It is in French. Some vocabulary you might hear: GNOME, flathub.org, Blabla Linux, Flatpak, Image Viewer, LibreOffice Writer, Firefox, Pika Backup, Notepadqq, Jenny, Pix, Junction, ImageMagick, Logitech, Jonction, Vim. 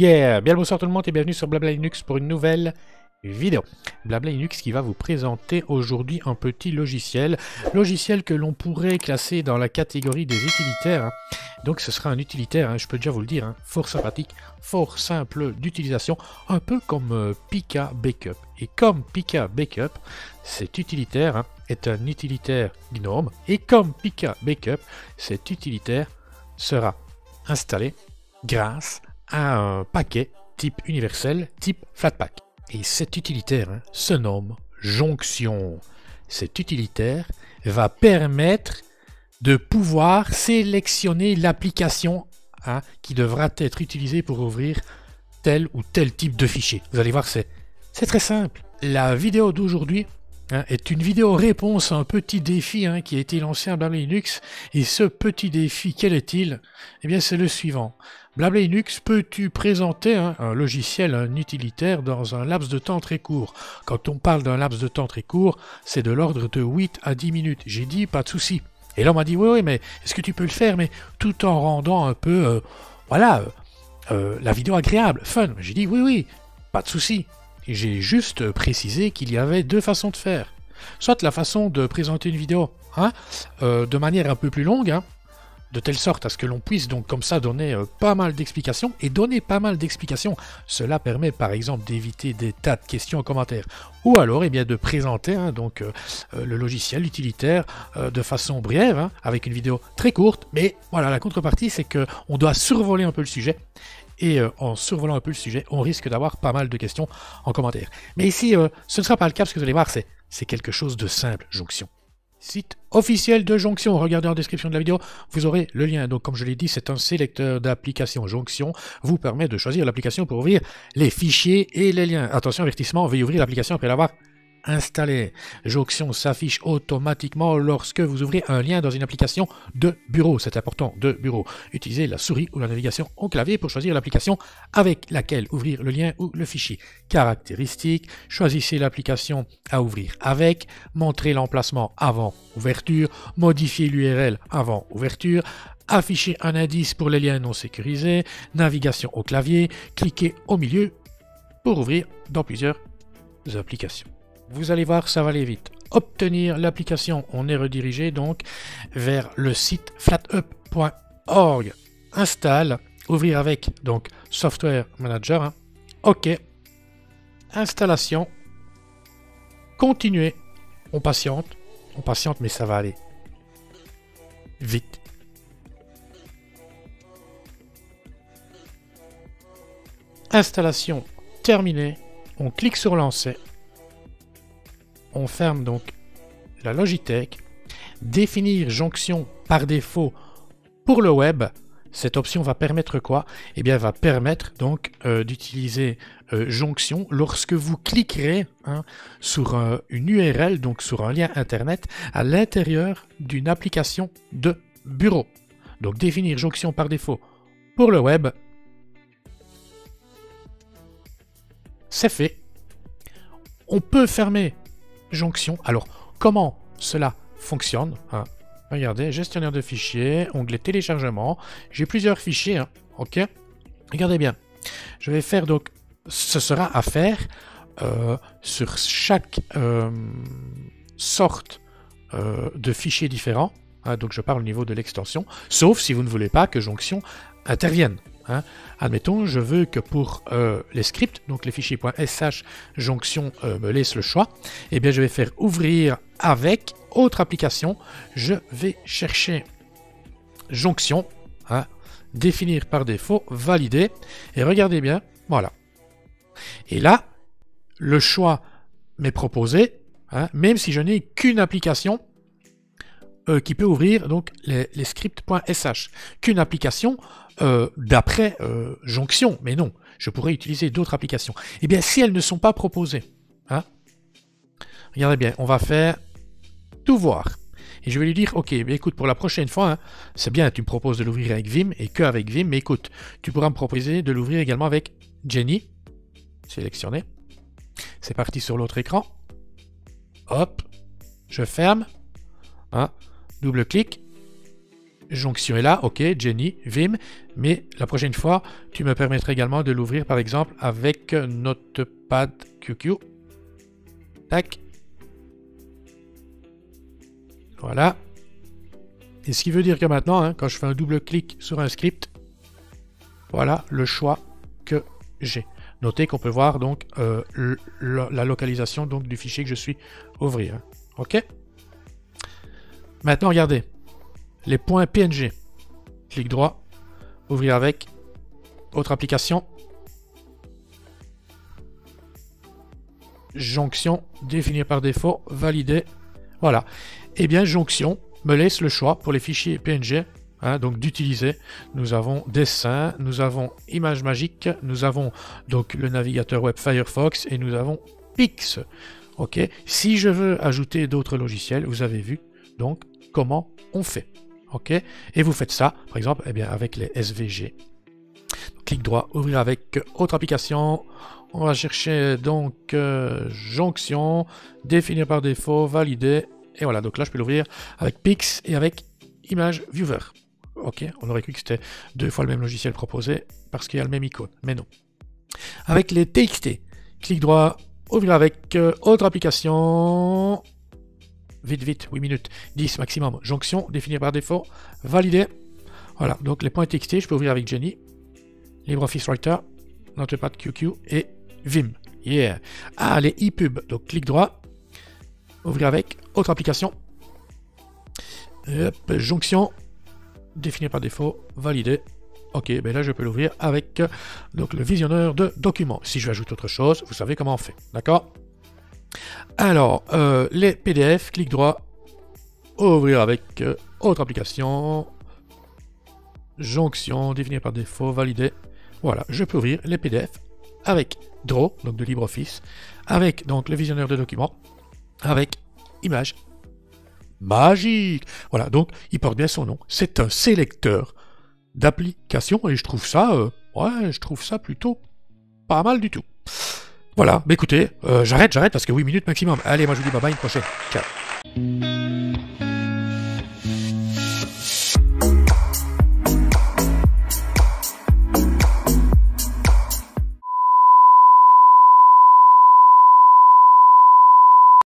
Yeah! Bien le bonsoir tout le monde et bienvenue sur Blabla Linux pour une nouvelle vidéo. Blabla Linux qui va vous présenter aujourd'hui un petit logiciel que l'on pourrait classer dans la catégorie des utilitaires. Hein. Donc ce sera un utilitaire, hein, je peux déjà vous le dire, hein, fort sympathique, fort simple d'utilisation, un peu comme Pika Backup. Et comme Pika Backup, cet utilitaire hein, est un utilitaire GNOME, et comme Pika Backup, cet utilitaire sera installé grâce à un paquet type universel, type Flatpak. Et cet utilitaire hein, se nomme Junction. Cet utilitaire va permettre de pouvoir sélectionner l'application hein, qui devra être utilisée pour ouvrir tel ou tel type de fichier. Vous allez voir, c'est très simple. La vidéo d'aujourd'hui hein, est une vidéo réponse à un petit défi hein, qui a été lancé à Blabla Linux. Et ce petit défi, quel est-il? Eh bien, c'est le suivant. Blabla Linux, peux-tu présenter hein, un logiciel, un utilitaire dans un laps de temps très court? Quand on parle d'un laps de temps très court, c'est de l'ordre de 8 à 10 minutes. J'ai dit, pas de souci. Et là, on m'a dit, oui, mais est-ce que tu peux le faire, mais tout en rendant un peu, voilà, la vidéo agréable, fun. J'ai dit, oui, pas de souci. J'ai juste précisé qu'il y avait deux façons de faire. Soit la façon de présenter une vidéo hein, de manière un peu plus longue, hein, de telle sorte à ce que l'on puisse donc comme ça donner pas mal d'explications. Et donner pas mal d'explications, cela permet par exemple d'éviter des tas de questions en commentaire. Ou alors eh bien, de présenter hein, donc, le logiciel utilitaire de façon brève, hein, avec une vidéo très courte. Mais voilà, la contrepartie, c'est qu'on doit survoler un peu le sujet. Et en survolant un peu le sujet, on risque d'avoir pas mal de questions en commentaire. Mais ici, ce ne sera pas le cas, parce que vous allez voir, c'est quelque chose de simple, Junction. Site officiel de Junction, regardez en description de la vidéo, vous aurez le lien. Donc comme je l'ai dit, c'est un sélecteur d'applications. Junction vous permet de choisir l'application pour ouvrir les fichiers et les liens. Attention, avertissement, veuillez ouvrir l'application après l'avoir installée. Junction s'affiche automatiquement lorsque vous ouvrez un lien dans une application de bureau. C'est important, de bureau. Utilisez la souris ou la navigation au clavier pour choisir l'application avec laquelle ouvrir le lien ou le fichier. Caractéristiques, choisissez l'application à ouvrir avec, montrez l'emplacement avant ouverture, modifiez l'URL avant ouverture, affichez un indice pour les liens non sécurisés, navigation au clavier, cliquez au milieu pour ouvrir dans plusieurs applications. Vous allez voir, ça va aller vite. Obtenir l'application, on est redirigé donc vers le site flathub.org. Installe, ouvrir avec, donc Software Manager. Hein. OK. Installation. Continuer. On patiente, mais ça va aller vite. Installation terminée. On clique sur lancer. On ferme donc la Logitech. Définir Junction par défaut pour le web. Cette option va permettre quoi? Eh bien, va permettre donc d'utiliser Junction lorsque vous cliquerez hein, sur une URL, donc sur un lien internet, à l'intérieur d'une application de bureau. Donc, définir Junction par défaut pour le web. C'est fait. On peut fermer Junction. Alors, comment cela fonctionne hein? Regardez, gestionnaire de fichiers, onglet téléchargement. J'ai plusieurs fichiers, hein? OK. Regardez bien. Je vais faire donc, ce sera à faire sur chaque sorte de fichiers différents. Hein? Donc, je parle au niveau de l'extension, sauf si vous ne voulez pas que Junction intervienne. Hein, admettons, je veux que pour les scripts, donc les fichiers .sh, Junction me laisse le choix. Eh bien, je vais faire ouvrir avec autre application. Je vais chercher Junction, hein, définir par défaut, valider. Et regardez bien, voilà. Et là, le choix m'est proposé, hein, même si je n'ai qu'une application qui peut ouvrir donc les scripts .sh, qu'une application d'après Junction, mais non, je pourrais utiliser d'autres applications. Eh bien, si elles ne sont pas proposées, hein, regardez bien, on va faire tout voir. Et je vais lui dire, OK, mais écoute, pour la prochaine fois, hein, c'est bien, tu me proposes de l'ouvrir avec Vim et que avec Vim, mais écoute, tu pourras me proposer de l'ouvrir également avec Jenny. Sélectionner. C'est parti sur l'autre écran. Hop, je ferme. Hein, double clic. Jonction est là, ok, Jenny, Vim, mais la prochaine fois, tu me permettras également de l'ouvrir par exemple avec Notepadqq. Tac. Voilà. Et ce qui veut dire que maintenant, hein, quand je fais un double clic sur un script, voilà le choix que j'ai. Notez qu'on peut voir donc la localisation donc, du fichier que je suis ouvrir. Hein. OK? Maintenant, regardez. Les points PNG. Clic droit. Ouvrir avec. Autre application. Jonction. Définir par défaut. Valider. Voilà. Eh bien, Jonction me laisse le choix pour les fichiers PNG, hein, donc d'utiliser. Nous avons dessin, nous avons ImageMagick, nous avons donc le navigateur web Firefox et nous avons Pix. Ok. Si je veux ajouter d'autres logiciels, vous avez vu donc comment on fait. Ok. Et vous faites ça, par exemple, eh bien avec les SVG. Donc, clic droit, ouvrir avec autre application. On va chercher donc Jonction, définir par défaut, valider. Et voilà, donc là, je peux l'ouvrir avec Pix et avec Image Viewer. Ok, on aurait cru que c'était deux fois le même logiciel proposé parce qu'il y a le même icône, mais non. Avec les TXT, clic droit, ouvrir avec autre application. Vite, vite, 8 minutes, 10 maximum. Jonction, définir par défaut, valider. Voilà, donc les points TXT, je peux ouvrir avec Jenny, LibreOffice Writer, Notepadqq et Vim. Yeah. Ah, les ePub, donc clic droit. Ouvrir avec, autre application, Jonction, définir par défaut, valider, ok, ben là je peux l'ouvrir avec donc, le visionneur de documents. Si je ajoute autre chose, vous savez comment on fait, d'accord? Alors, les PDF, clic droit, ouvrir avec autre application, Jonction, définir par défaut, valider, voilà, je peux ouvrir les PDF avec Draw, donc de LibreOffice, avec donc le visionneur de documents, avec ImageMagick. Voilà, donc il porte bien son nom. C'est un sélecteur d'applications et je trouve ça, ouais, je trouve ça plutôt pas mal du tout. Voilà, mais écoutez, j'arrête parce que 8 minutes maximum. Allez, moi je vous dis bye bye, une prochaine. Ciao.